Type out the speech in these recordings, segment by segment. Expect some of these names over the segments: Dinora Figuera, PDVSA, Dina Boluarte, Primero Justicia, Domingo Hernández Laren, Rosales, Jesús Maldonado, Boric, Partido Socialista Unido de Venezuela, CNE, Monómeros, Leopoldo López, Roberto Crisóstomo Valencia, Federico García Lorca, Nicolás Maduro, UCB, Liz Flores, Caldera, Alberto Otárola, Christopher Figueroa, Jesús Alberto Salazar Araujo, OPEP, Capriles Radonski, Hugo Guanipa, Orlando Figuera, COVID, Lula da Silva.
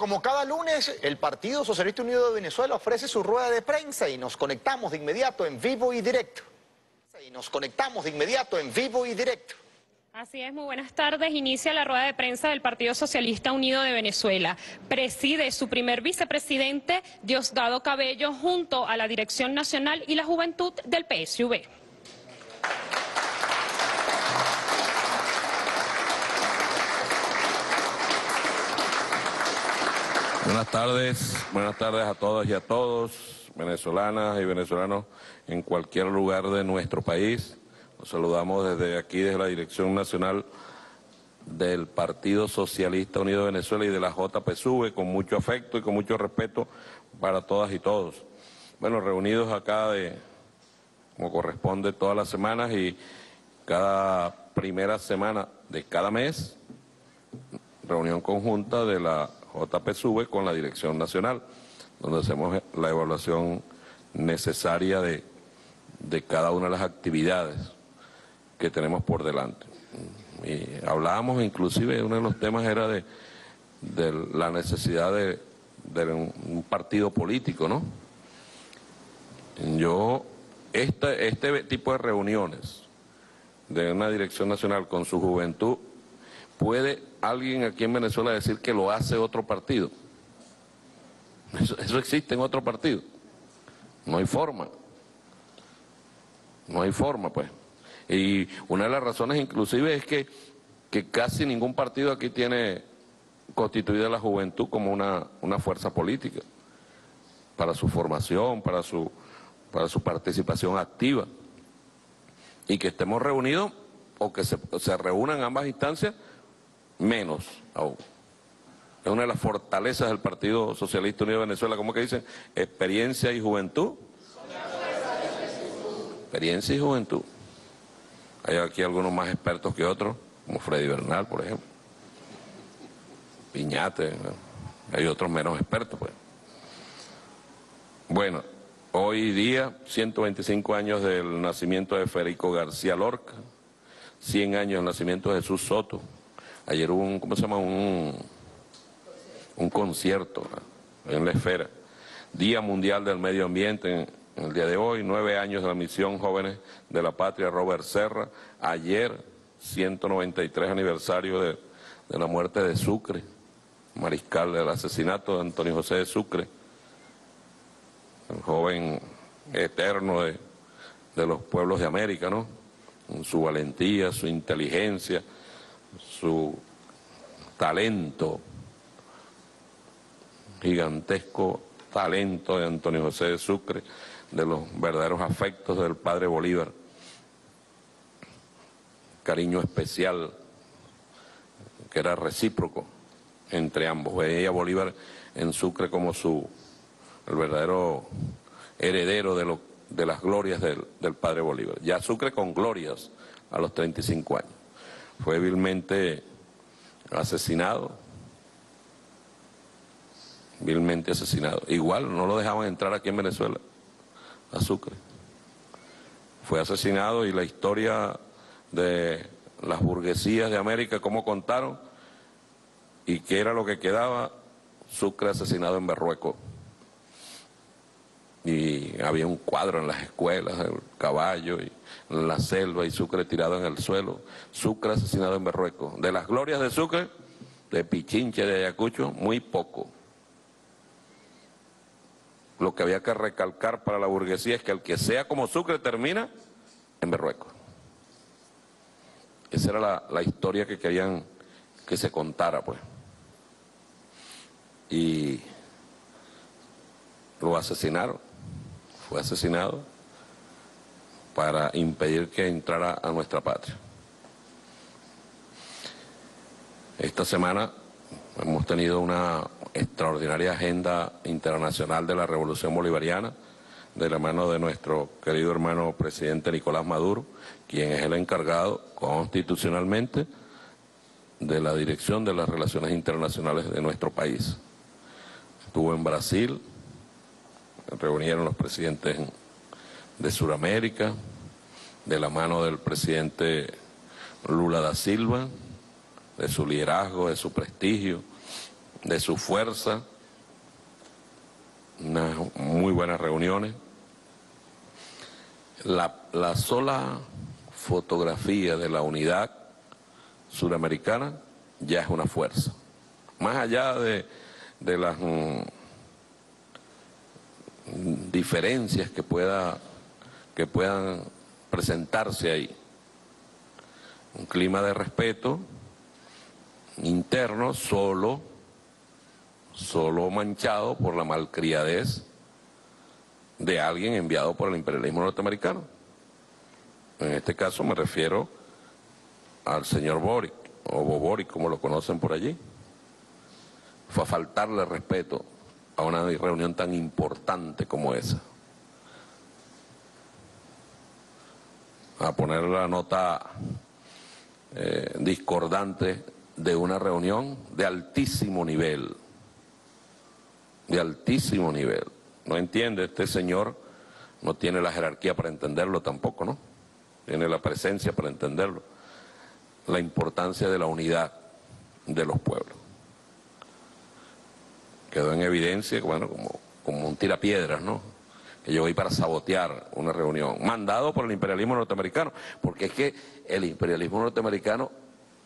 Como cada lunes, el Partido Socialista Unido de Venezuela ofrece su rueda de prensa y nos conectamos de inmediato en vivo y directo. Así es, muy buenas tardes. Inicia la rueda de prensa del Partido Socialista Unido de Venezuela. Preside su primer vicepresidente, Diosdado Cabello, junto a la Dirección Nacional y la Juventud del PSUV. Buenas tardes a todas y a todos, venezolanas y venezolanos en cualquier lugar de nuestro país. Los saludamos desde aquí, desde la Dirección Nacional del Partido Socialista Unido de Venezuela y de la JPSUV, con mucho afecto y con mucho respeto para todas y todos. Bueno, reunidos acá como corresponde todas las semanas y cada primera semana de cada mes, reunión conjunta de la JPSUV con la Dirección Nacional, donde hacemos la evaluación necesaria de cada una de las actividades que tenemos por delante. Y hablábamos inclusive, uno de los temas era de la necesidad de un partido político, ¿no? Este tipo de reuniones de una Dirección Nacional con su juventud, ¿puede alguien aquí en Venezuela decir que lo hace otro partido? Eso existe en otro partido. No hay forma. No hay forma, pues. Y una de las razones inclusive es que casi ningún partido aquí tiene constituida la juventud como una fuerza política para su formación, para su participación activa. Y que estemos reunidos o que se reúnan ambas instancias, menos aún. Es una de las fortalezas del Partido Socialista Unido de Venezuela. ¿Cómo que dicen? Experiencia y juventud. Experiencia y juventud. Hay aquí algunos más expertos que otros, como Freddy Bernal, por ejemplo. Piñate, ¿no? Hay otros menos expertos, pues. Bueno, hoy día, 125 años del nacimiento de Federico García Lorca, 100 años del nacimiento de Jesús Soto. Ayer hubo un concierto, ¿no?, en la esfera. Día Mundial del Medio Ambiente en el día de hoy, 9 años de la misión Jóvenes de la Patria, Robert Serra. Ayer, 193 aniversario de la muerte de Sucre, mariscal, del asesinato de Antonio José de Sucre, el joven eterno de los pueblos de América, ¿no? Con su valentía, su inteligencia, su talento, gigantesco talento de Antonio José de Sucre, de los verdaderos afectos del padre Bolívar, cariño especial que era recíproco entre ambos. Veía Bolívar en Sucre como el verdadero heredero de las glorias del padre Bolívar. Ya Sucre con glorias a los 35 años. Fue vilmente asesinado. Igual, no lo dejaban entrar aquí en Venezuela, a Sucre. Fue asesinado y la historia de las burguesías de América, cómo contaron y qué era lo que quedaba, Sucre asesinado en Marruecos. Y había un cuadro en las escuelas, el caballo y en la selva y Sucre tirado en el suelo, Sucre asesinado en Marruecos. De las glorias de Sucre, de Pichinche, de Ayacucho, muy poco. Lo que había que recalcar para la burguesía es que el que sea como Sucre termina en Marruecos. Esa era la historia que querían que se contara, pues. Y lo asesinaron. Fue asesinado para impedir que entrara a nuestra patria. Esta semana hemos tenido una extraordinaria agenda internacional de la Revolución Bolivariana, de la mano de nuestro querido hermano presidente Nicolás Maduro, quien es el encargado constitucionalmente de la dirección de las relaciones internacionales de nuestro país. Estuvo en Brasil, reunieron los presidentes de Sudamérica, de la mano del presidente Lula da Silva, de su liderazgo, de su prestigio, de su fuerza, unas muy buenas reuniones. La sola fotografía de la unidad suramericana ya es una fuerza. Más allá de las diferencias que puedan presentarse ahí. Un clima de respeto interno solo manchado por la malcriadez de alguien enviado por el imperialismo norteamericano. En este caso me refiero al señor Boric, o Boric como lo conocen por allí. Fue a faltarle respeto a una reunión tan importante como esa, a poner la nota discordante de una reunión de altísimo nivel, No entiende, este señor no tiene la jerarquía para entenderlo tampoco, ¿no? Tiene la presencia para entenderlo. La importancia de la unidad de los pueblos. Quedó en evidencia, bueno, como un tirapiedras, ¿no? Que yo voy para sabotear una reunión, mandado por el imperialismo norteamericano, porque es que el imperialismo norteamericano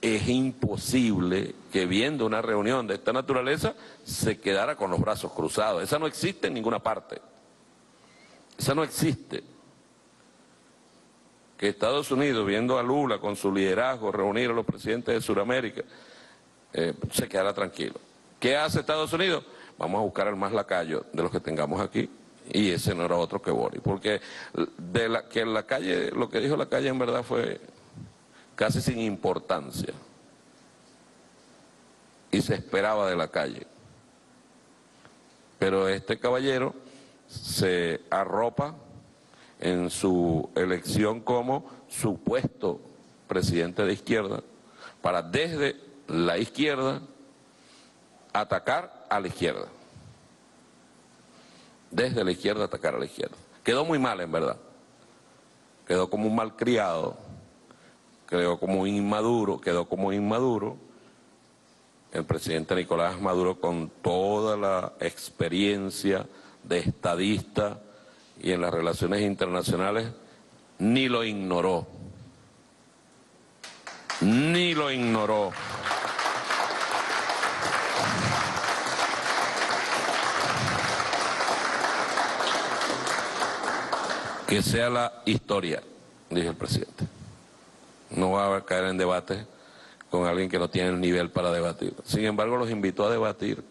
es imposible que viendo una reunión de esta naturaleza se quedara con los brazos cruzados. Esa no existe en ninguna parte. Esa no existe. Que Estados Unidos, viendo a Lula con su liderazgo, reunir a los presidentes de Sudamérica, se quedara tranquilo. ¿Qué hace Estados Unidos? Vamos a buscar al más lacayo de los que tengamos aquí, y ese no era otro que Boric, porque lo que dijo la calle en verdad fue casi sin importancia, y se esperaba de la calle. Pero este caballero se arropa en su elección como supuesto presidente de izquierda, para desde la izquierda atacar a la izquierda. Desde la izquierda atacar a la izquierda. Quedó muy mal, en verdad. Quedó como un malcriado, quedó como un inmaduro, el presidente Nicolás Maduro, con toda la experiencia de estadista y en las relaciones internacionales, ni lo ignoró. Que sea la historia, dijo el presidente. No va a caer en debate con alguien que no tiene el nivel para debatir. Sin embargo, los invitó a debatir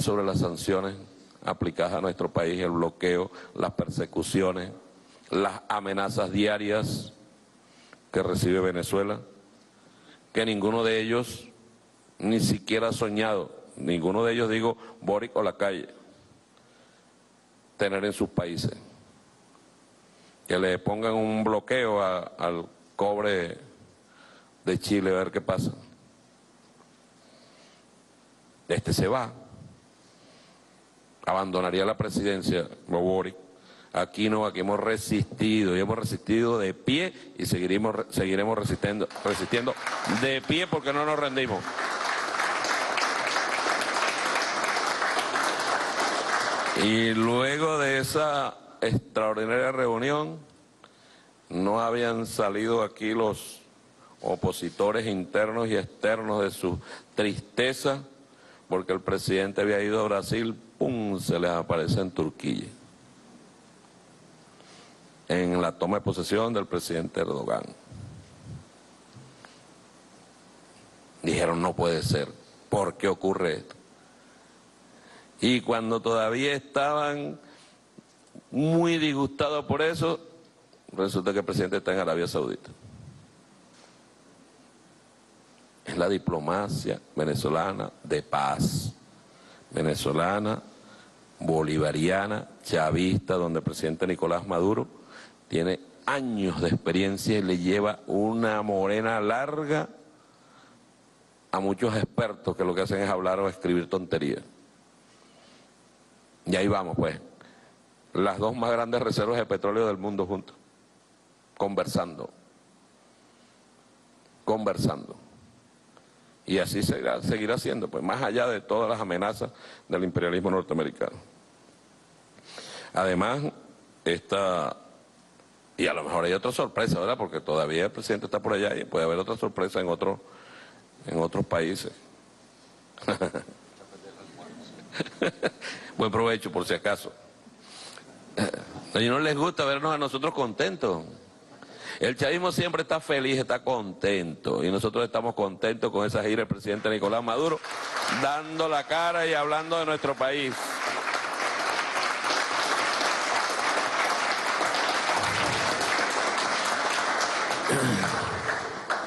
sobre las sanciones aplicadas a nuestro país, el bloqueo, las persecuciones, las amenazas diarias que recibe Venezuela, que ninguno de ellos ni siquiera ha soñado, ninguno de ellos, digo, Boric o la calle, tener en sus países. Que le pongan un bloqueo al cobre de Chile, a ver qué pasa. Este se va. Abandonaría la presidencia, Boric. Aquí no, aquí hemos resistido, y hemos resistido de pie, y seguiremos resistiendo de pie, porque no nos rendimos. Y luego de esa extraordinaria reunión, no habían salido aquí los opositores internos y externos de su tristeza, porque el presidente había ido a Brasil, ¡pum!, se les aparece en Turquía, en la toma de posesión del presidente Erdogan. Dijeron, no puede ser, ¿por qué ocurre esto? Y cuando todavía estaban muy disgustados por eso, resulta que el presidente está en Arabia Saudita. Es la diplomacia venezolana de paz, venezolana, bolivariana, chavista, donde el presidente Nicolás Maduro tiene años de experiencia y le lleva una morena larga a muchos expertos que lo que hacen es hablar o escribir tonterías. Y ahí vamos, pues, las dos más grandes reservas de petróleo del mundo juntos, conversando. Y así seguirá siendo, pues más allá de todas las amenazas del imperialismo norteamericano. Además, y a lo mejor hay otra sorpresa, ¿verdad? Porque todavía el presidente está por allá y puede haber otra sorpresa en otros países. Buen provecho, por si acaso. A ellos no les gusta vernos a nosotros contentos. El chavismo siempre está feliz, está contento. Y nosotros estamos contentos con esa gira del presidente Nicolás Maduro, dando la cara y hablando de nuestro país.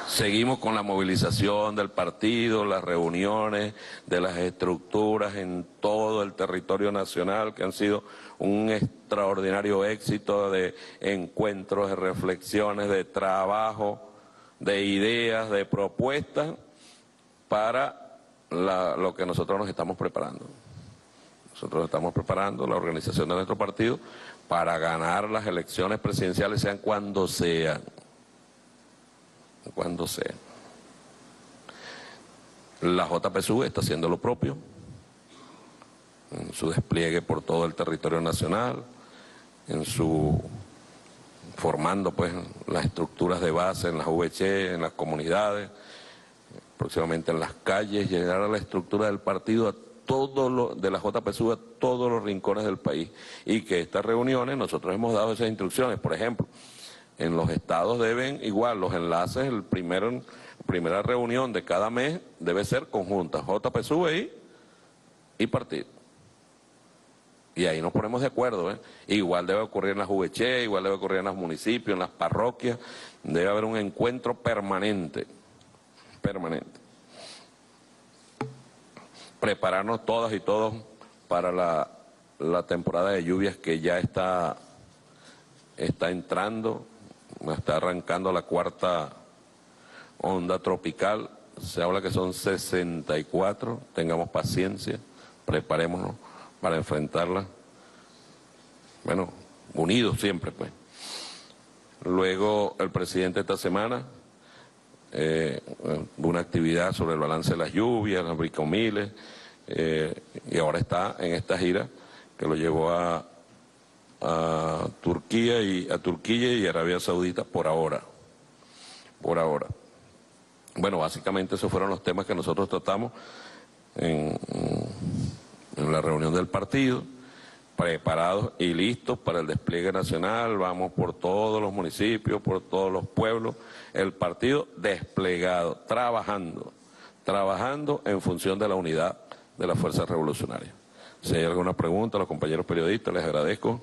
Seguimos con la movilización del partido, las reuniones de las estructuras en todo el territorio nacional, que han sido un extraordinario éxito de encuentros, de reflexiones, de trabajo, de ideas, de propuestas para lo que nosotros nos estamos preparando. Nosotros estamos preparando la organización de nuestro partido para ganar las elecciones presidenciales, sean cuando sean. Cuando sea. La JPSUV está haciendo lo propio en su despliegue por todo el territorio nacional, formando pues las estructuras de base en las VC, en las comunidades, próximamente en las calles, llegar a la estructura del partido de la JPSUV a todos los rincones del país. Y que estas reuniones, nosotros hemos dado esas instrucciones, por ejemplo. En los estados deben, igual, los enlaces, la primera reunión de cada mes debe ser conjunta, JPSUV y partido. Y ahí nos ponemos de acuerdo, ¿eh? Igual debe ocurrir en las VC, igual debe ocurrir en los municipios, en las parroquias, debe haber un encuentro permanente, permanente. Prepararnos todas y todos para la temporada de lluvias que ya está entrando. Está arrancando la cuarta onda tropical, se habla que son 64, tengamos paciencia, preparémonos para enfrentarla, bueno, unidos siempre pues. Luego el presidente esta semana, una actividad sobre el balance de las lluvias, los bricomiles, y ahora está en esta gira que lo llevó a Turquía y Arabia Saudita por ahora. Bueno, básicamente esos fueron los temas que nosotros tratamos en la reunión del partido, preparados y listos para el despliegue nacional. Vamos por todos los municipios, por todos los pueblos, el partido desplegado, trabajando en función de la unidad de las fuerzas revolucionarias. Si hay alguna pregunta, los compañeros periodistas, les agradezco.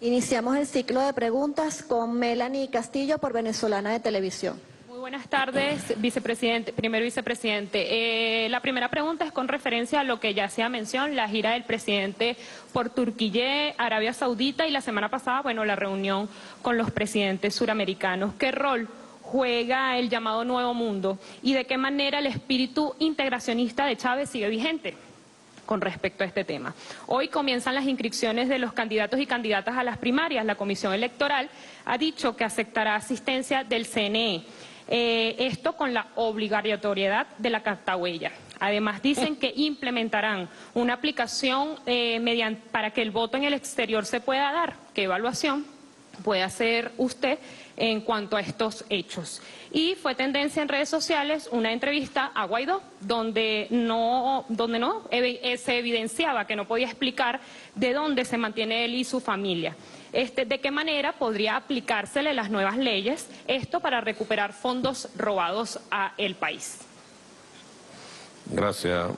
Iniciamos el ciclo de preguntas con Melanie Castillo por Venezolana de Televisión. Muy buenas tardes, vicepresidente, primer vicepresidente. La primera pregunta es con referencia a lo que ya se ha mencionado, la gira del presidente por Turquía, Arabia Saudita y la semana pasada, bueno, la reunión con los presidentes suramericanos. ¿Qué rol juega el llamado Nuevo Mundo y de qué manera el espíritu integracionista de Chávez sigue vigente con respecto a este tema? Hoy comienzan las inscripciones de los candidatos y candidatas a las primarias. La Comisión Electoral ha dicho que aceptará asistencia del CNE. Esto con la obligatoriedad de la cartahuella. Además dicen que implementarán una aplicación para que el voto en el exterior se pueda dar. ¿Qué evaluación puede hacer usted en cuanto a estos hechos? Y fue tendencia en redes sociales una entrevista a Guaidó, donde se evidenciaba que no podía explicar de dónde se mantiene él y su familia. ¿De qué manera podría aplicársele las nuevas leyes, esto para recuperar fondos robados a el país? Gracias,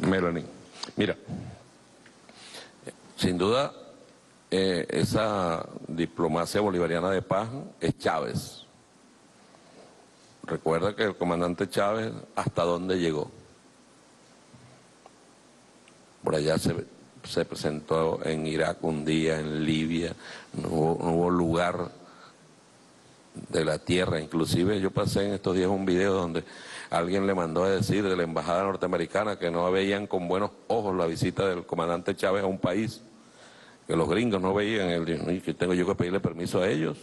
Melanie. Mira, sin duda, esa diplomacia bolivariana de paz es Chávez. Recuerda que el comandante Chávez, ¿hasta dónde llegó? Por allá se presentó en Irak un día, en Libia, no hubo lugar de la tierra. Inclusive yo pasé en estos días un video donde alguien le mandó a decir de la embajada norteamericana que no veían con buenos ojos la visita del comandante Chávez a un país, que los gringos no veían, que tengo yo que pedirle permiso a ellos.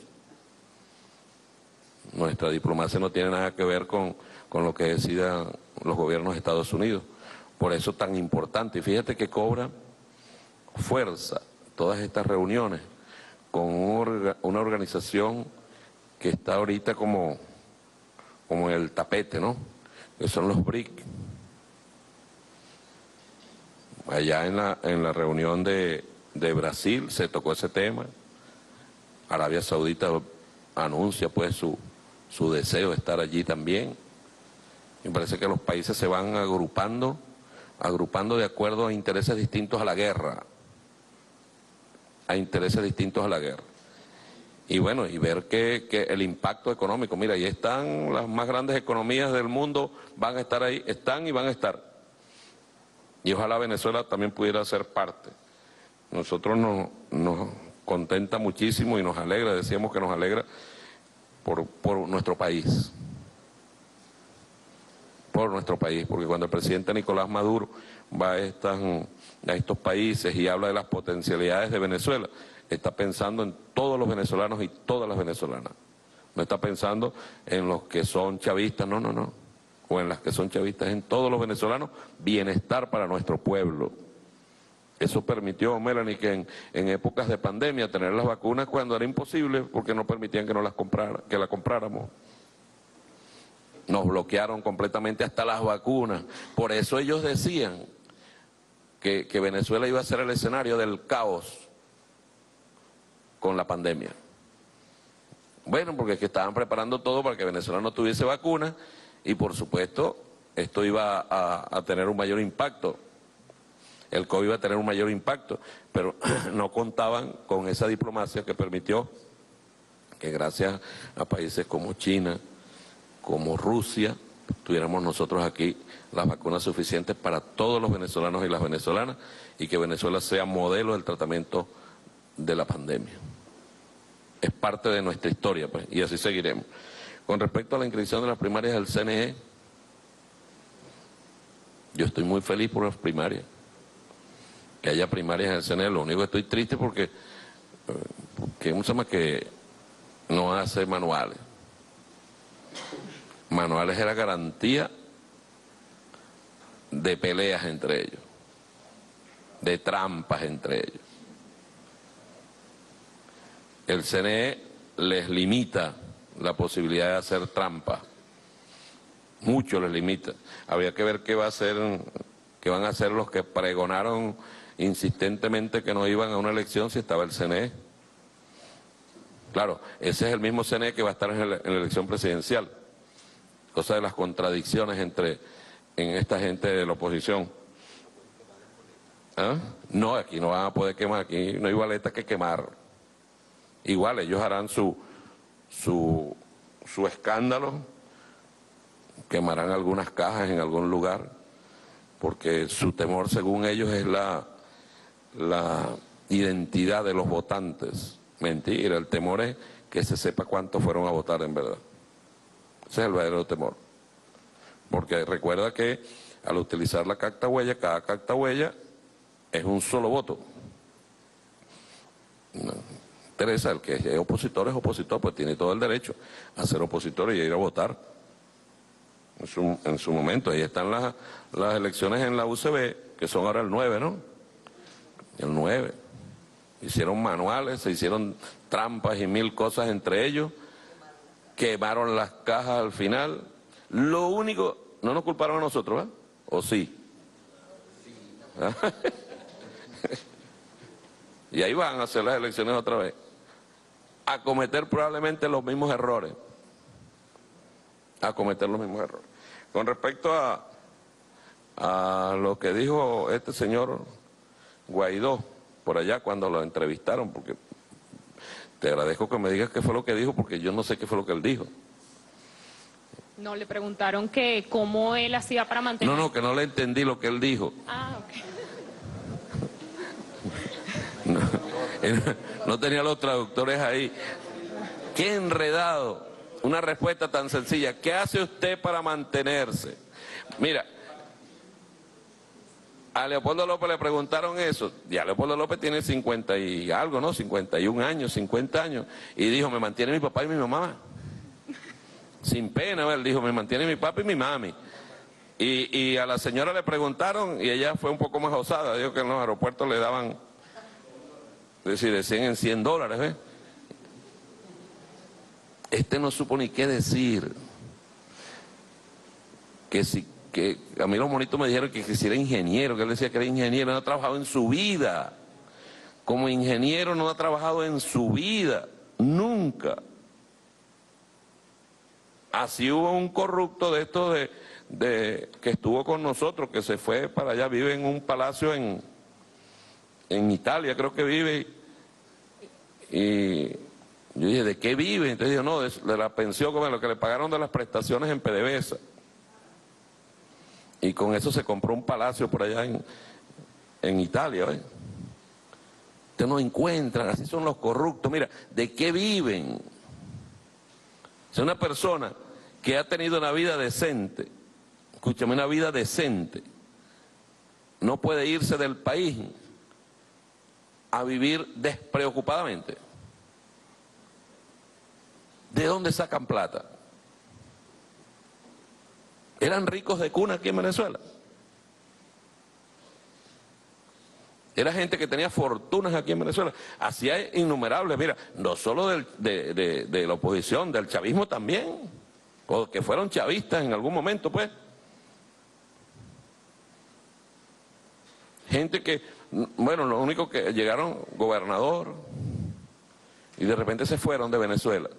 Nuestra diplomacia no tiene nada que ver con lo que decida los gobiernos de Estados Unidos. Por eso tan importante. Y fíjate que cobra fuerza todas estas reuniones con una organización que está ahorita como en el tapete, ¿no? Que son los BRIC. Allá en la reunión de Brasil se tocó ese tema. Arabia Saudita anuncia pues su deseo de estar allí también. Me parece que los países se van agrupando de acuerdo a intereses distintos a la guerra. Y bueno, y ver que el impacto económico, mira, ahí están las más grandes economías del mundo, van a estar ahí, están y van a estar. Y ojalá Venezuela también pudiera ser parte. Nosotros nos contenta muchísimo y nos alegra, decíamos que nos alegra por nuestro país. Por nuestro país, porque cuando el presidente Nicolás Maduro va a estos países y habla de las potencialidades de Venezuela, está pensando en todos los venezolanos y todas las venezolanas. No está pensando en los que son chavistas, no. O en las que son chavistas, en todos los venezolanos, bienestar para nuestro pueblo. Eso permitió, Melanie, que en épocas de pandemia tener las vacunas cuando era imposible, porque no permitían que las compráramos. Nos bloquearon completamente hasta las vacunas. Por eso ellos decían que Venezuela iba a ser el escenario del caos con la pandemia. Bueno, porque es que estaban preparando todo para que Venezuela no tuviese vacunas y por supuesto esto iba a tener un mayor impacto. El COVID iba a tener un mayor impacto, pero no contaban con esa diplomacia que permitió que gracias a países como China, como Rusia, tuviéramos nosotros aquí las vacunas suficientes para todos los venezolanos y las venezolanas y que Venezuela sea modelo del tratamiento de la pandemia. Es parte de nuestra historia, pues, y así seguiremos. Con respecto a la inscripción de las primarias del CNE, yo estoy muy feliz por las primarias. Que haya primarias del CNE, lo único que estoy triste porque un tema que no hace manuales. Manuales era garantía de peleas entre ellos, de trampas entre ellos. El CNE les limita la posibilidad de hacer trampas, mucho les limita. Había que ver qué van a hacer los que pregonaron insistentemente que no iban a una elección si estaba el CNE. Claro, ese es el mismo CNE que va a estar en la elección presidencial. Cosa de las contradicciones en esta gente de la oposición. ¿Ah? No, aquí no van a poder quemar, aquí no hay boletas que quemar. Igual ellos harán su escándalo, quemarán algunas cajas en algún lugar, porque su temor, según ellos, es la identidad de los votantes. Mentira, el temor es que se sepa cuántos fueron a votar en verdad. Ese es el verdadero temor, porque recuerda que al utilizar la carta huella, cada carta huella es un solo voto. No interesa, el que es opositor, pues tiene todo el derecho a ser opositor y a ir a votar en su momento. Ahí están las elecciones en la UCB, que son ahora el 9, ¿no? El 9. Hicieron manuales, se hicieron trampas y mil cosas entre ellos. Quemaron las cajas al final. Lo único, no nos culparon a nosotros, ¿verdad? ¿O sí? ¿Ah? Y ahí van a hacer las elecciones otra vez. A cometer probablemente los mismos errores. Con respecto a lo que dijo este señor Guaidó, por allá cuando lo entrevistaron, porque... Te agradezco que me digas qué fue lo que dijo, porque yo no sé qué fue lo que él dijo. No, le preguntaron que cómo él hacía para mantener... No, que no le entendí lo que él dijo. Ah, ok. No tenía los traductores ahí. ¡Qué enredado! Una respuesta tan sencilla. ¿Qué hace usted para mantenerse? Mira, a Leopoldo López le preguntaron eso, y a Leopoldo López tiene 50 y algo, ¿no? 51 años, 50 años, y dijo, me mantiene mi papá y mi mamá. Sin pena, él dijo, me mantiene mi papá y mi mami. Y a la señora le preguntaron y ella fue un poco más osada, dijo que en los aeropuertos le daban, es decir, de 100 en $100, ¿eh? Este no supo ni qué decir, que si, que a mí los monitos me dijeron que si era ingeniero, que él decía que era ingeniero, no ha trabajado en su vida, como ingeniero no ha trabajado en su vida, nunca. Así hubo un corrupto de estos que estuvo con nosotros, que se fue para allá, vive en un palacio en Italia, creo que vive, y yo dije, ¿de qué vive? Entonces dijo, no, de la pensión, como lo que le pagaron de las prestaciones en PDVSA, y con eso se compró un palacio por allá en Italia, ¿ves? Ustedes no encuentran, así son los corruptos, mira, ¿de qué viven? Es una persona que ha tenido una vida decente, escúchame, una vida decente, no puede irse del país a vivir despreocupadamente. ¿De dónde sacan plata? ¿Eran ricos de cuna aquí en Venezuela? Era gente que tenía fortunas aquí en Venezuela. Así hay innumerables, mira, no solo de la oposición, del chavismo también, o que fueron chavistas en algún momento, pues. Gente que, bueno, lo único que llegaron, gobernador, y de repente se fueron de Venezuela.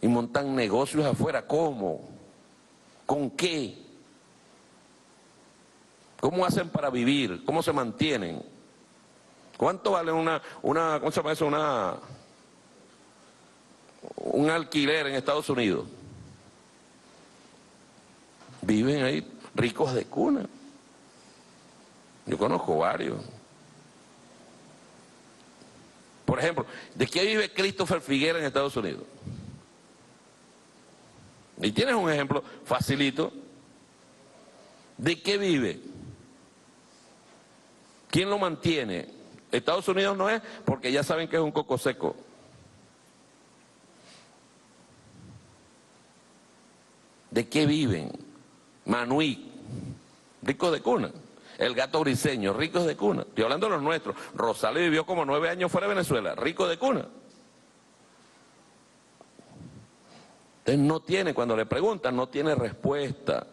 Y montan negocios afuera, ¿cómo? ¿Con qué? ¿Cómo hacen para vivir? ¿Cómo se mantienen? ¿Cuánto vale ¿cómo se llama eso? Un alquiler en Estados Unidos? Viven ahí ricos de cuna. Yo conozco varios. Por ejemplo, ¿de qué vive Christopher Figueroa en Estados Unidos? Y tienes un ejemplo facilito. ¿De qué vive? ¿Quién lo mantiene? Estados Unidos no es, porque ya saben que es un coco seco. ¿De qué viven? Manuí, ricos de cuna. El gato briseño, ricos de cuna. Estoy hablando de los nuestros. Rosales vivió como 9 años fuera de Venezuela, rico de cuna. Entonces no tiene, cuando le preguntan, no tiene respuesta.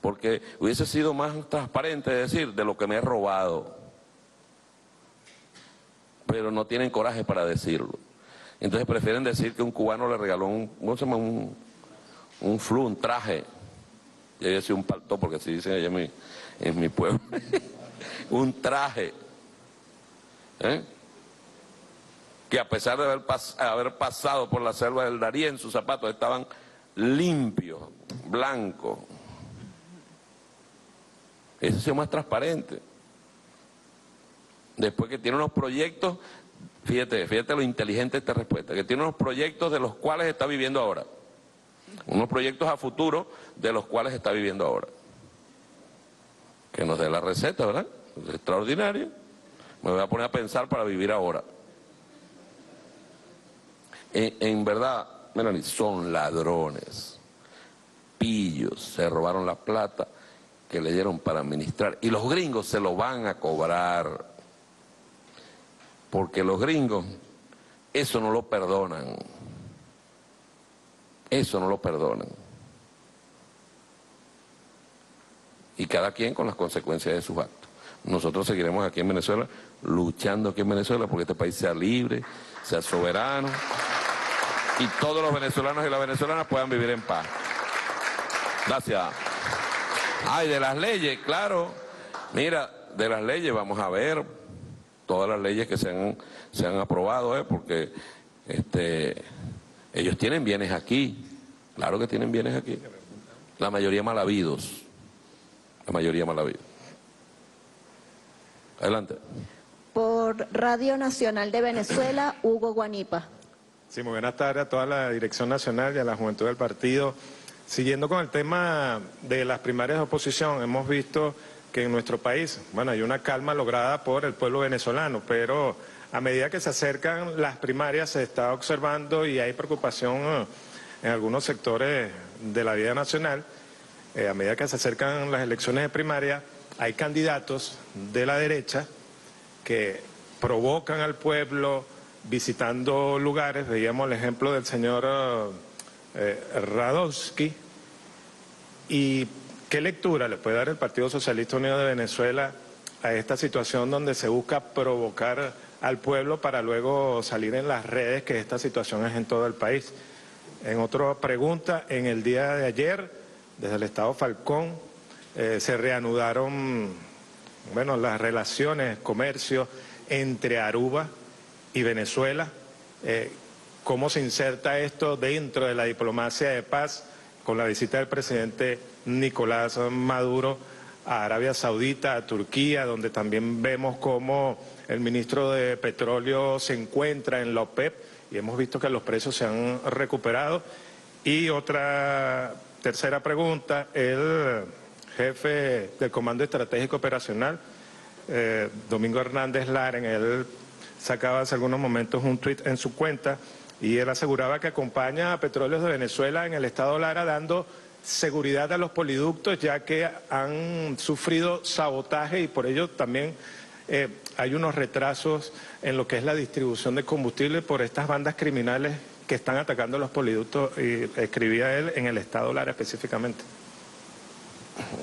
Porque hubiese sido más transparente decir, de lo que me he robado. Pero no tienen coraje para decirlo. Entonces prefieren decir que un cubano le regaló un traje, yo voy a decir un paltó porque así dicen allá en mi pueblo, un traje, ¿eh? Que a pesar de haber pasado por la selva del Darién, sus zapatos estaban limpios, blancos. Eso es más transparente. Después que tiene unos proyectos, fíjate lo inteligente esta respuesta, que tiene unos proyectos de los cuales está viviendo ahora. Unos proyectos a futuro de los cuales está viviendo ahora. Que nos dé la receta, ¿verdad? Es extraordinario. Me voy a poner a pensar para vivir ahora. En verdad, Melanie, son ladrones, pillos, se robaron la plata que le dieron para administrar. Y los gringos se lo van a cobrar. Porque los gringos, eso no lo perdonan. Eso no lo perdonan. Y cada quien con las consecuencias de sus actos. Nosotros seguiremos aquí en Venezuela, luchando aquí en Venezuela, porque este país sea libre, sea soberano, y todos los venezolanos y las venezolanas puedan vivir en paz. Gracias. Ay, de las leyes, claro. Mira, de las leyes, vamos a ver todas las leyes que se han aprobado, porque ellos tienen bienes aquí, claro que tienen bienes aquí. La mayoría mal habidos, la mayoría mal habidos. Adelante. Por Radio Nacional de Venezuela, Hugo Guanipa. Sí, muy buenas tardes a toda la dirección nacional y a la juventud del partido. Siguiendo con el tema de las primarias de oposición, hemos visto que en nuestro país, bueno, hay una calma lograda por el pueblo venezolano, pero a medida que se acercan las primarias se está observando y hay preocupación en algunos sectores de la vida nacional a medida que se acercan las elecciones de primaria, hay candidatos de la derecha que provocan al pueblo visitando lugares. Veíamos el ejemplo del señor Radonski. ¿Y qué lectura le puede dar el Partido Socialista Unido de Venezuela a esta situación donde se busca provocar al pueblo para luego salir en las redes, que esta situación es en todo el país? En otra pregunta, en el día de ayer, desde el Estado Falcón, se reanudaron las relaciones, comercio entre Aruba y Venezuela. ¿Cómo se inserta esto dentro de la diplomacia de paz con la visita del presidente Nicolás Maduro a Arabia Saudita, a Turquía, donde también vemos cómo el ministro de Petróleo se encuentra en la OPEP y hemos visto que los precios se han recuperado? Y otra tercera pregunta, el jefe del Comando Estratégico Operacional, Domingo Hernández Laren, él sacaba hace algunos momentos un tuit en su cuenta y él aseguraba que acompaña a Petróleos de Venezuela en el estado Lara dando seguridad a los poliductos, ya que han sufrido sabotaje y por ello también hay unos retrasos en lo que es la distribución de combustible por estas bandas criminales que están atacando los poliductos, y escribía él en el estado Lara específicamente.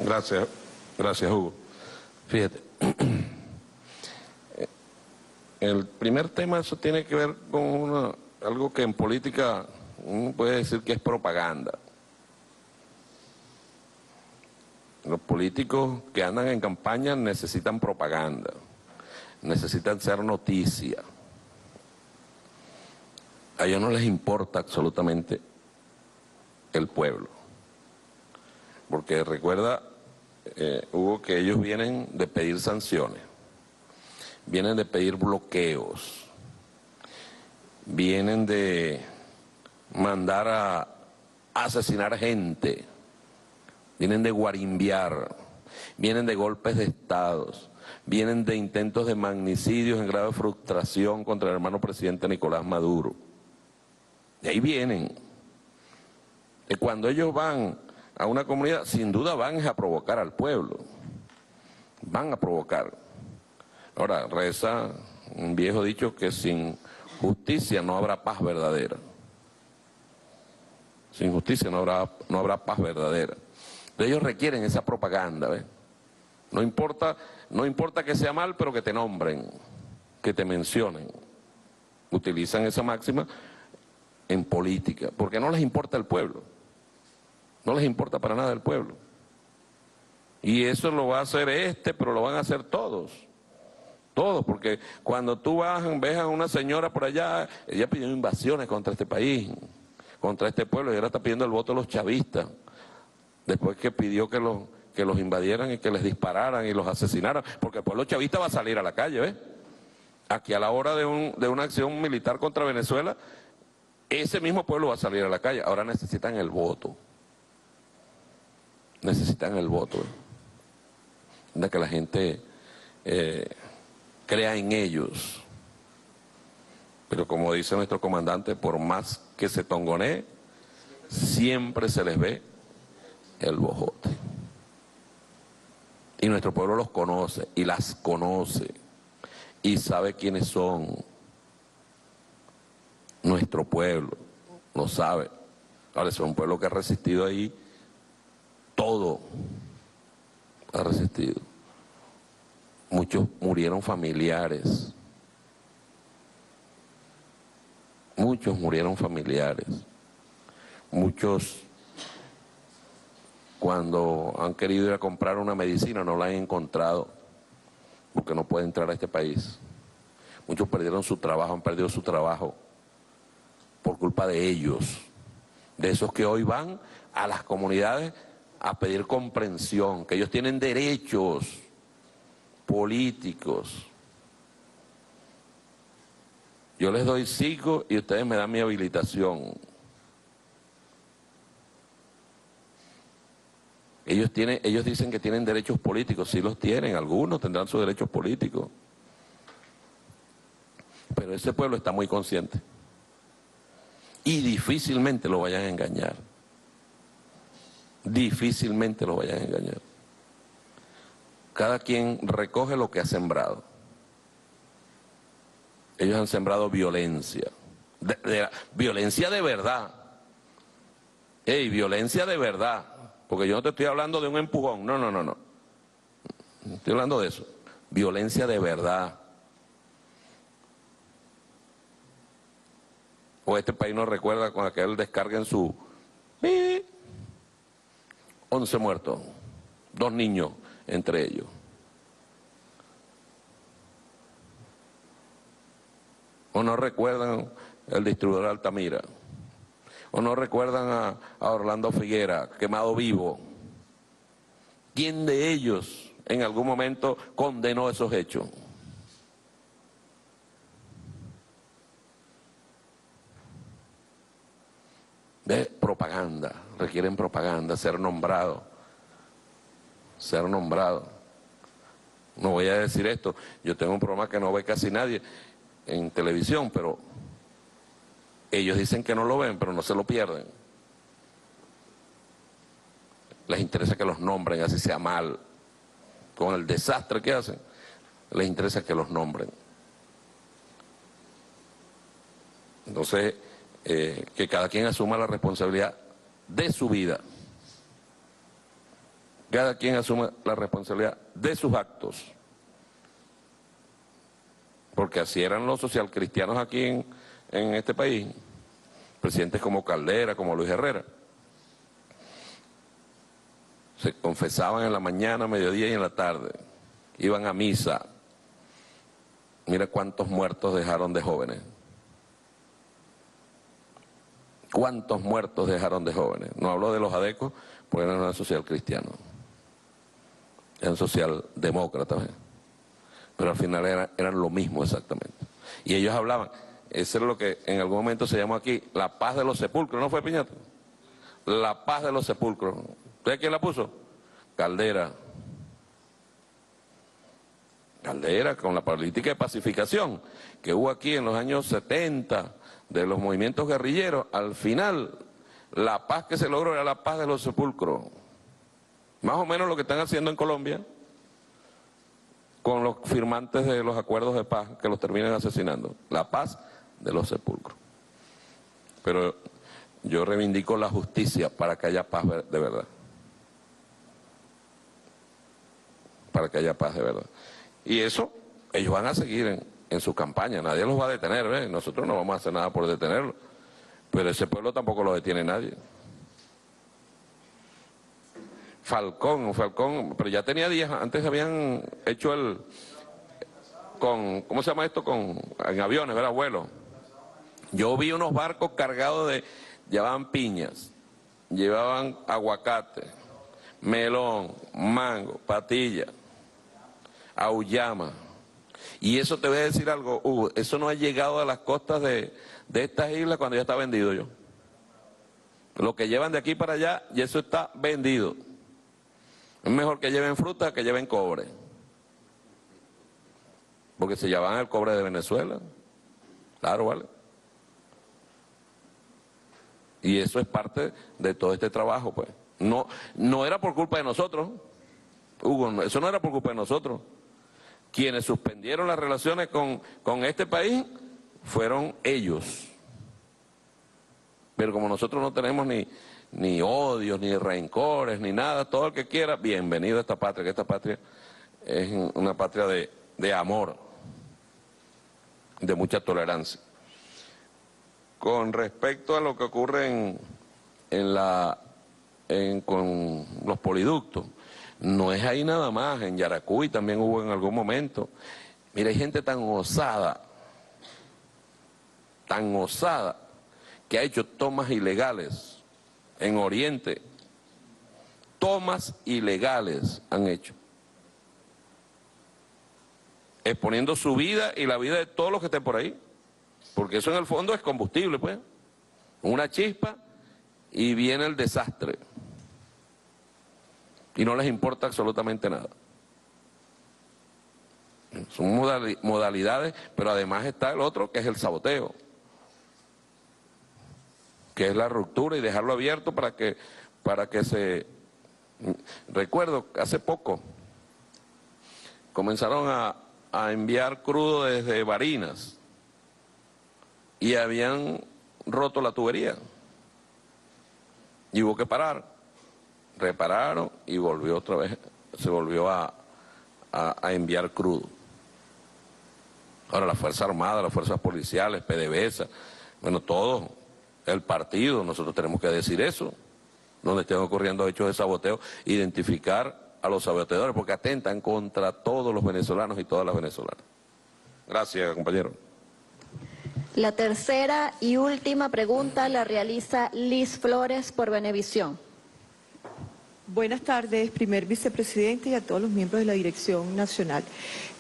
Gracias Hugo. Fíjate, el primer tema, eso tiene que ver con algo que en política uno puede decir que es propaganda. Los políticos que andan en campaña necesitan propaganda, necesitan ser noticia. A ellos no les importa absolutamente el pueblo. Porque recuerda, Hugo, que ellos vienen de pedir sanciones, vienen de pedir bloqueos, vienen de mandar a asesinar gente, vienen de guarimbiar, vienen de golpes de estados, vienen de intentos de magnicidios en grave frustración contra el hermano presidente Nicolás Maduro. De ahí vienen. Y cuando ellos van a una comunidad, sin duda van a provocar al pueblo. Van a provocar. Ahora, reza un viejo dicho que sin justicia no habrá paz verdadera. Sin justicia no habrá paz verdadera. Ellos requieren esa propaganda, ¿ves? No importa que sea mal, pero que te nombren, que te mencionen. Utilizan esa máxima en política, porque no les importa el pueblo. No les importa para nada el pueblo. Y eso lo va a hacer pero lo van a hacer todos. Todos, porque cuando tú vas, ves a una señora por allá, ella pidió invasiones contra este país, contra este pueblo, y ahora está pidiendo el voto de los chavistas. Después que pidió que los invadieran y que les dispararan y los asesinaran, porque el pueblo chavista va a salir a la calle, ¿ves? Aquí a la hora de una acción militar contra Venezuela, ese mismo pueblo va a salir a la calle. Ahora necesitan el voto. Necesitan el voto, ¿ves? De que la gente crea en ellos. Pero como dice nuestro comandante, por más que se tongonee, siempre se les ve el bojote. Y nuestro pueblo los conoce y las conoce y sabe quiénes son. Nuestro pueblo lo sabe. Ahora, es un pueblo que ha resistido ahí todo. Ha resistido. Muchos murieron familiares. Muchos murieron familiares. Muchos, cuando han querido ir a comprar una medicina, no la han encontrado porque no pueden entrar a este país. Muchos perdieron su trabajo, han perdido su trabajo por culpa de ellos, de esos que hoy van a las comunidades a pedir comprensión, que ellos tienen derechos políticos. Yo les doy 5 y ustedes me dan mi habilitación. Ellos dicen que tienen derechos políticos, sí los tienen, algunos tendrán sus derechos políticos. Pero ese pueblo está muy consciente. Y difícilmente lo vayan a engañar. difícilmente los vayan a engañar. Cada quien recoge lo que ha sembrado. Ellos han sembrado violencia. Violencia de verdad. Ey, violencia de verdad. Porque yo no te estoy hablando de un empujón. No, no, no, no. No estoy hablando de eso. Violencia de verdad. O este país nos recuerda con aquel descarga en su... 11 muertos. 2 niños entre ellos. O no recuerdan el distribuidor de Altamira, o no recuerdan a Orlando Figuera, quemado vivo. ¿Quién de ellos en algún momento condenó esos hechos? De propaganda, requieren propaganda, ser nombrado, ser nombrado. No voy a decir esto, yo tengo un programa que no ve casi nadie en televisión, pero ellos dicen que no lo ven, pero no se lo pierden. Les interesa que los nombren, así sea mal. Con el desastre que hacen, les interesa que los nombren. Entonces, que cada quien asuma la responsabilidad de su vida. Cada quien asuma la responsabilidad de sus actos. Porque así eran los socialcristianos aquí en este país, presidentes como Caldera, como Luis Herrera. Se confesaban en la mañana, mediodía y en la tarde, iban a misa. Mira cuántos muertos dejaron de jóvenes. Cuántos muertos dejaron de jóvenes. No hablo de los adecos, porque no eran socialcristianos, eran socialdemócratas. Pero al final eran lo mismo exactamente. Y ellos hablaban, eso es lo que en algún momento se llamó aquí, la paz de los sepulcros, ¿no fue, Piñate? La paz de los sepulcros. ¿Usted quién la puso? Caldera. Caldera, con la política de pacificación que hubo aquí en los años 70 de los movimientos guerrilleros, al final la paz que se logró era la paz de los sepulcros. Más o menos lo que están haciendo en Colombia, con los firmantes de los acuerdos de paz que los terminan asesinando. La paz de los sepulcros. Pero yo reivindico la justicia para que haya paz de verdad. Para que haya paz de verdad. Y eso, ellos van a seguir en su campaña. Nadie los va a detener, ¿eh? Nosotros no vamos a hacer nada por detenerlos. Pero ese pueblo tampoco lo detiene nadie. Falcón, pero ya tenía días, antes habían hecho el, con, ¿cómo se llama esto? Con, en aviones, ¿verdad? Vuelo. Yo vi unos barcos cargados de, llevaban piñas, llevaban aguacate, melón, mango, patilla, auyama. Y eso te voy a decir algo, Hugo, eso no ha llegado a las costas de estas islas cuando ya está vendido yo. Lo que llevan de aquí para allá, y eso está vendido. Es mejor que lleven fruta que lleven cobre. Porque se llevan el cobre de Venezuela. Claro, vale. Y eso es parte de todo este trabajo, pues. No era por culpa de nosotros, Hugo, eso no era por culpa de nosotros. Quienes suspendieron las relaciones con este país fueron ellos. Pero como nosotros no tenemos ni odios, ni rencores, ni nada, todo el que quiera, bienvenido a esta patria, que esta patria es una patria de amor, de mucha tolerancia. Con respecto a lo que ocurre con los poliductos, no es ahí nada más, en Yaracuy también hubo en algún momento. Mira, hay gente tan osada, que ha hecho tomas ilegales. En Oriente, tomas ilegales han hecho, exponiendo su vida y la vida de todos los que estén por ahí, porque eso en el fondo es combustible, pues, una chispa y viene el desastre, y no les importa absolutamente nada. Son modalidades, pero además está el otro que es el saboteo, que es la ruptura y dejarlo abierto para que se Recuerdo, hace poco, comenzaron a enviar crudo desde Barinas y habían roto la tubería y hubo que parar. Repararon y volvió otra vez, se volvió a enviar crudo. Ahora la Fuerza Armada, las fuerzas policiales, PDVSA, bueno, todo, el partido, nosotros tenemos que decir eso, donde estén ocurriendo hechos de saboteo, identificar a los saboteadores, porque atentan contra todos los venezolanos y todas las venezolanas. Gracias, compañero. La tercera y última pregunta la realiza Liz Flores por Venevisión. Buenas tardes, primer vicepresidente, y a todos los miembros de la Dirección Nacional.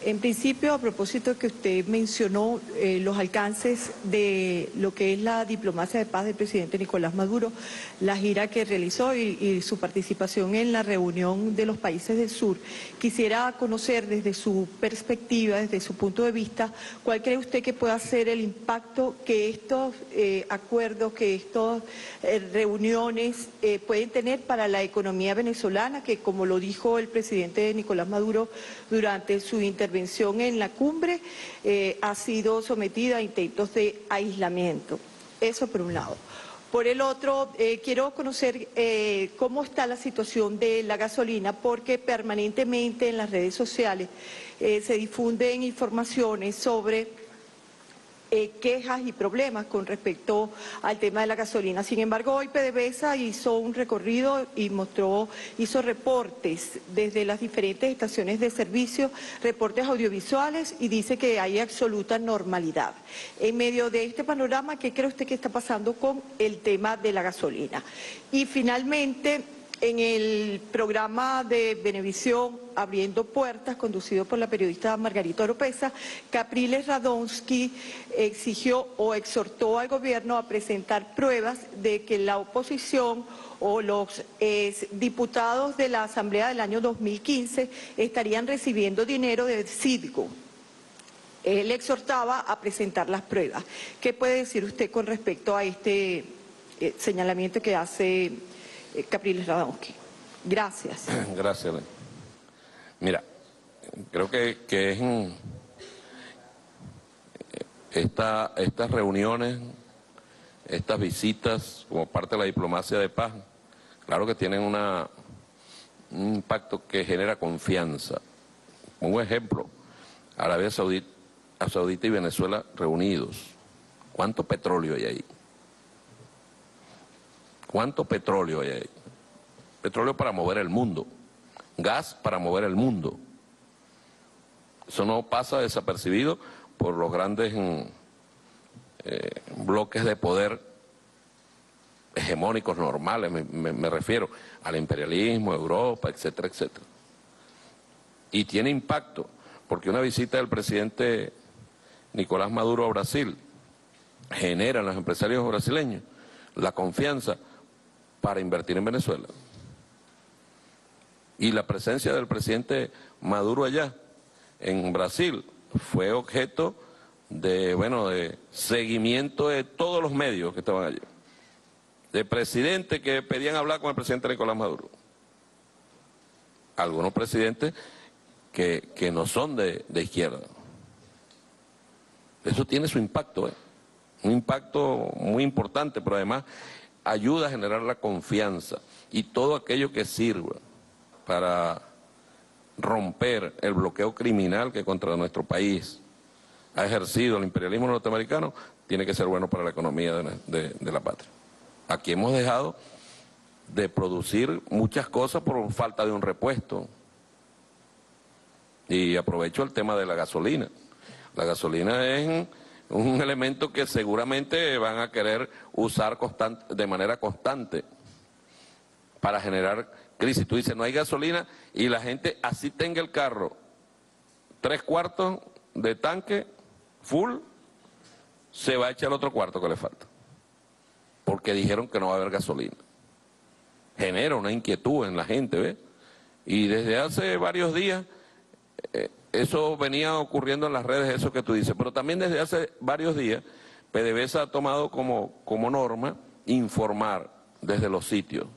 En principio, a propósito que usted mencionó los alcances de lo que es la diplomacia de paz del presidente Nicolás Maduro, la gira que realizó y su participación en la reunión de los países del sur, quisiera conocer desde su perspectiva, desde su punto de vista, ¿cuál cree usted que pueda ser el impacto que estos acuerdos, que estas reuniones pueden tener para la economía venezolana, que como lo dijo el presidente Nicolás Maduro durante su intervención en la cumbre, ha sido sometida a intentos de aislamiento? Eso por un lado. Por el otro, quiero conocer cómo está la situación de la gasolina, porque permanentemente en las redes sociales se difunden informaciones sobre quejas y problemas con respecto al tema de la gasolina. Sin embargo, hoy PDVSA hizo un recorrido y hizo reportes desde las diferentes estaciones de servicio, reportes audiovisuales, y dice que hay absoluta normalidad. En medio de este panorama, ¿qué cree usted que está pasando con el tema de la gasolina? Y finalmente, en el programa de Venevisión, Abriendo Puertas, conducido por la periodista Margarita Oropesa, Capriles Radonski exigió o exhortó al gobierno a presentar pruebas de que la oposición o los diputados de la Asamblea del año 2015 estarían recibiendo dinero del CIDGO. Él exhortaba a presentar las pruebas. ¿Qué puede decir usted con respecto a este señalamiento que hace Capriles Radonski? Gracias. Gracias. Mira, creo que es estas reuniones, estas visitas como parte de la diplomacia de paz, claro que tienen un impacto que genera confianza. Un ejemplo, Arabia Saudita y Venezuela reunidos. ¿Cuánto petróleo hay ahí? ¿Cuánto petróleo hay ahí? Petróleo para mover el mundo, gas para mover el mundo. Eso no pasa desapercibido por los grandes bloques de poder hegemónicos normales, me refiero al imperialismo, Europa, etcétera, etcétera. Y tiene impacto, porque una visita del presidente Nicolás Maduro a Brasil genera en los empresarios brasileños la confianza para invertir en Venezuela. Y la presencia del presidente Maduro allá en Brasil fue objeto de, bueno, de seguimiento de todos los medios que estaban allá, de presidentes que pedían hablar con el presidente Nicolás Maduro, algunos presidentes que no son de izquierda. Eso tiene su impacto, un impacto muy importante, pero además ayuda a generar la confianza y todo aquello que sirva para romper el bloqueo criminal que contra nuestro país ha ejercido el imperialismo norteamericano, tiene que ser bueno para la economía de la patria. Aquí hemos dejado de producir muchas cosas por falta de un repuesto. Y aprovecho el tema de la gasolina. La gasolina es un elemento que seguramente van a querer usar de manera constante para generar crisis. Tú dices, no hay gasolina, y la gente así tenga el carro 3/4 de tanque full, se va a echar el otro cuarto que le falta, porque dijeron que no va a haber gasolina. Genera una inquietud en la gente, ¿ves? Y desde hace varios días, eso venía ocurriendo en las redes, eso que tú dices, pero también desde hace varios días, PDVSA ha tomado como norma informar desde los sitios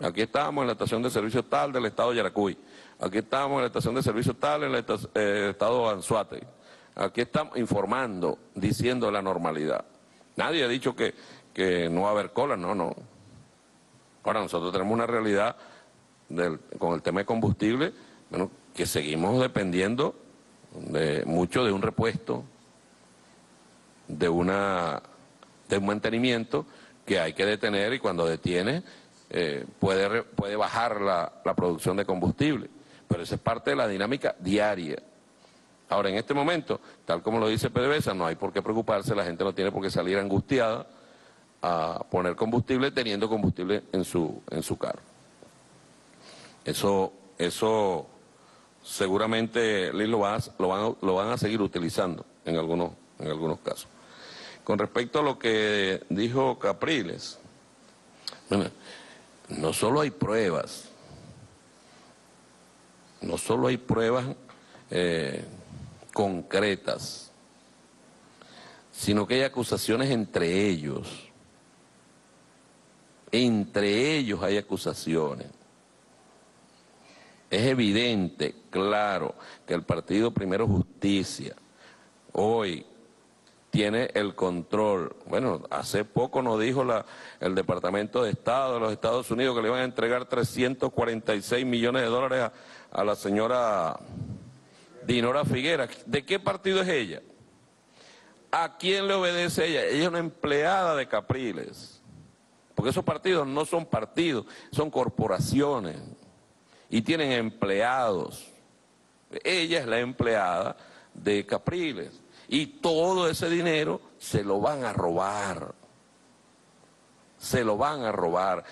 Aquí estábamos en la estación de servicio tal del estado de Yaracuy. Aquí estábamos en la estación de servicio tal en el estado de Anzoátegui. Aquí estamos informando, diciendo la normalidad. Nadie ha dicho que no va a haber cola, no, no. Ahora nosotros tenemos una realidad con el tema de combustible, bueno, que seguimos dependiendo mucho de un repuesto, de un mantenimiento que hay que detener, y cuando detiene puede bajar la producción de combustible. Pero esa es parte de la dinámica diaria. Ahora, en este momento, tal como lo dice PDVSA, no hay por qué preocuparse, la gente no tiene por qué salir angustiada a poner combustible teniendo combustible en su carro. Eso seguramente lo van a seguir utilizando en algunos casos. Con respecto a lo que dijo Capriles, bueno, no solo hay pruebas, concretas, sino que hay acusaciones entre ellos. Entre ellos hay acusaciones. Es evidente, claro, que el partido Primero Justicia hoy tiene el control. Bueno, hace poco nos dijo el Departamento de Estado de los Estados Unidos que le iban a entregar 346 millones de dólares a la señora Dinora Figuera. ¿De qué partido es ella? ¿A quién le obedece ella? Ella es una empleada de Capriles. Porque esos partidos no son partidos, son corporaciones. Y tienen empleados. Ella es la empleada de Capriles. Y todo ese dinero se lo van a robar. Se lo van a robar.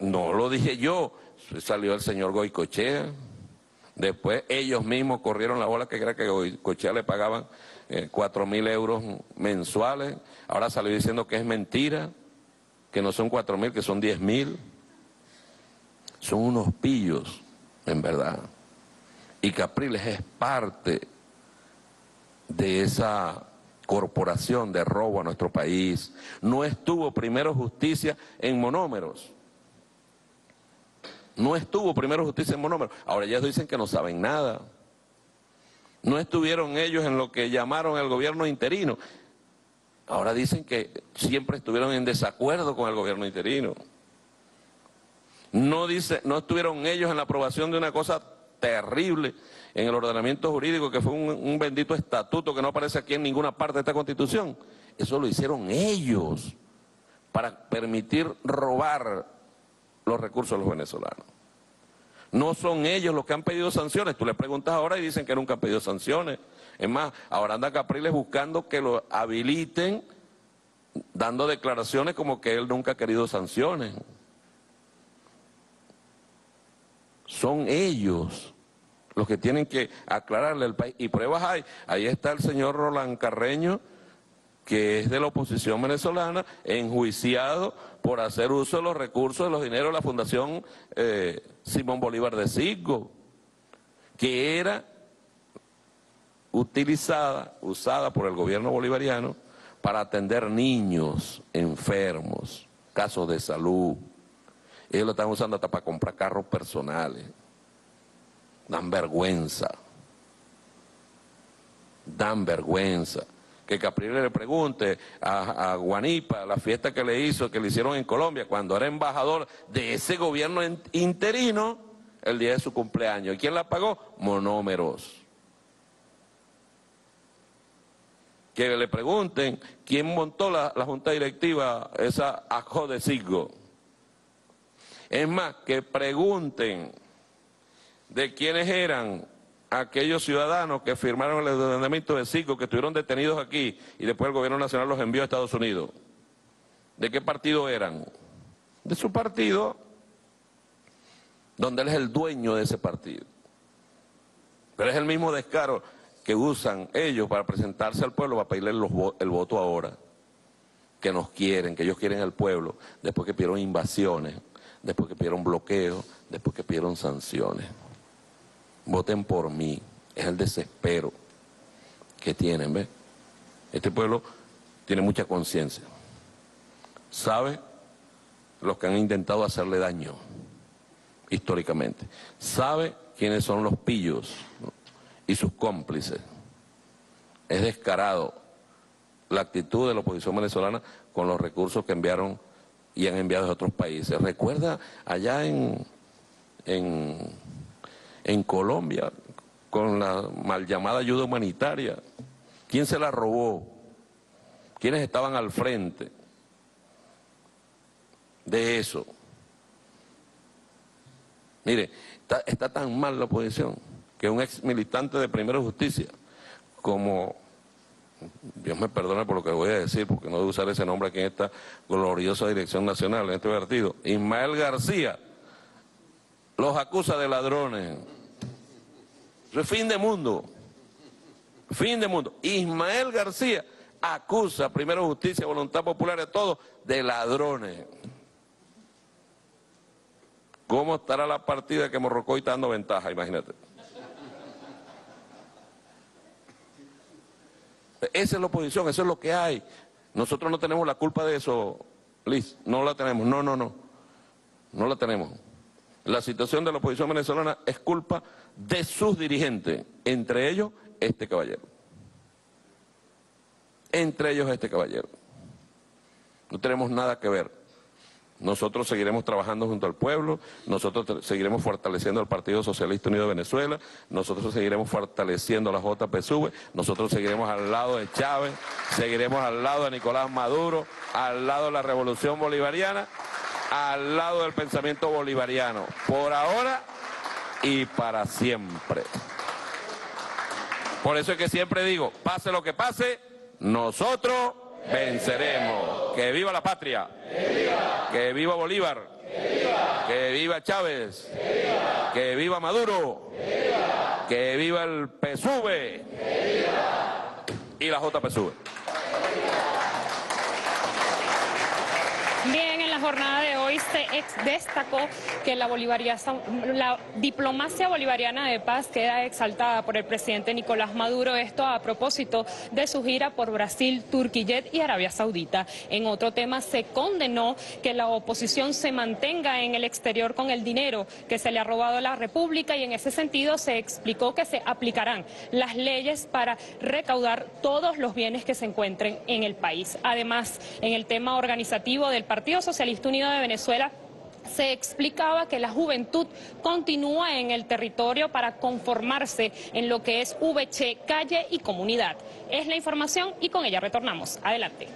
No lo dije yo, salió el señor Goicoechea. Después ellos mismos corrieron la bola, que era que Goicoechea le pagaban 4.000 euros mensuales. Ahora salió diciendo que es mentira, que no son 4.000, que son 10.000. Son unos pillos, en verdad. Y Capriles es parte de esa corporación de robo a nuestro país. No estuvo Primero Justicia en Monómeros. No estuvo Primero Justicia en Monómeros. Ahora ellos dicen que no saben nada. No estuvieron ellos en lo que llamaron el gobierno interino. Ahora dicen que siempre estuvieron en desacuerdo con el gobierno interino. No estuvieron ellos en la aprobación de una cosa terrible en el ordenamiento jurídico, que fue un bendito estatuto que no aparece aquí en ninguna parte de esta Constitución. Eso lo hicieron ellos para permitir robar los recursos a los venezolanos. No son ellos los que han pedido sanciones. Tú le preguntas ahora y dicen que nunca han pedido sanciones. Es más, ahora anda Capriles buscando que lo habiliten, dando declaraciones como que él nunca ha querido sanciones. Son ellos los que tienen que aclararle al país. Y pruebas hay. Ahí está el señor Roland Carreño, que es de la oposición venezolana, enjuiciado por hacer uso de los recursos, de los dineros de la Fundación Simón Bolívar de Cisgo, que era usada por el gobierno bolivariano para atender niños enfermos, casos de salud. Ellos lo están usando hasta para comprar carros personales. Dan vergüenza. Que Capriles le pregunte a Guanipa la fiesta que le hicieron en Colombia, cuando era embajador de ese gobierno interino, el día de su cumpleaños. ¿Y quién la pagó? Monómeros. Que le pregunten quién montó la junta directiva, esa ajo de Cisgo. Es más, que pregunten de quiénes eran aquellos ciudadanos que firmaron el ordenamiento de Cisgo, que estuvieron detenidos aquí y después el gobierno nacional los envió a Estados Unidos. ¿De qué partido eran? De su partido, donde él es el dueño de ese partido. Pero es el mismo descaro que usan ellos para presentarse al pueblo, para pedirle el voto ahora. Que nos quieren, que ellos quieren al pueblo, después que pidieron invasiones, después que pidieron bloqueo, después que pidieron sanciones. Voten por mí. Es el desespero que tienen, ¿ves? Este pueblo tiene mucha conciencia. Sabe los que han intentado hacerle daño históricamente. Sabe quiénes son los pillos, ¿no?, y sus cómplices. Es descarado la actitud de la oposición venezolana con los recursos que enviaron y han enviado de otros países. Recuerda allá en Colombia, con la mal llamada ayuda humanitaria, ¿quién se la robó? ¿Quiénes estaban al frente de eso? Mire, está tan mal la oposición que un ex militante de Primero Justicia, como, Dios me perdone por lo que voy a decir, porque no debo usar ese nombre aquí en esta gloriosa dirección nacional, en este partido, Ismael García, los acusa de ladrones. Eso es fin de mundo. Fin de mundo. Ismael García acusa a Primero Justicia, Voluntad Popular, a todos de ladrones. ¿Cómo estará la partida que Morrocoy está dando ventaja? Imagínate. Esa es la oposición, eso es lo que hay. Nosotros no tenemos la culpa de eso, Liz. No la tenemos. No. No la tenemos. La situación de la oposición venezolana es culpa de sus dirigentes, entre ellos este caballero. No tenemos nada que ver. Nosotros seguiremos trabajando junto al pueblo, nosotros seguiremos fortaleciendo al Partido Socialista Unido de Venezuela, nosotros seguiremos fortaleciendo a la JPSUV, nosotros seguiremos al lado de Chávez, seguiremos al lado de Nicolás Maduro, al lado de la Revolución Bolivariana, al lado del pensamiento bolivariano, por ahora y para siempre. Por eso es que siempre digo, pase lo que pase, nosotros venceremos. ¡Que viva la patria! ¡Que viva! ¡Que viva Bolívar! ¡Que viva! ¡Que viva Chávez! ¡Que viva! ¡Que viva Maduro! ¡Que viva! ¡Que viva el PSUV! ¡Que viva! Y la JPSUV. Bien, en la jornada de hoy se destacó que la diplomacia bolivariana de paz queda exaltada por el presidente Nicolás Maduro, esto a propósito de su gira por Brasil, Turquía y Arabia Saudita. En otro tema, se condenó que la oposición se mantenga en el exterior con el dinero que se le ha robado a la República, y en ese sentido se explicó que se aplicarán las leyes para recaudar todos los bienes que se encuentren en el país. Además, en el tema organizativo del Partido Socialista Unido de Venezuela, se explicaba que la juventud continúa en el territorio para conformarse en lo que es VC, calle y comunidad. Es la información y con ella retornamos. Adelante.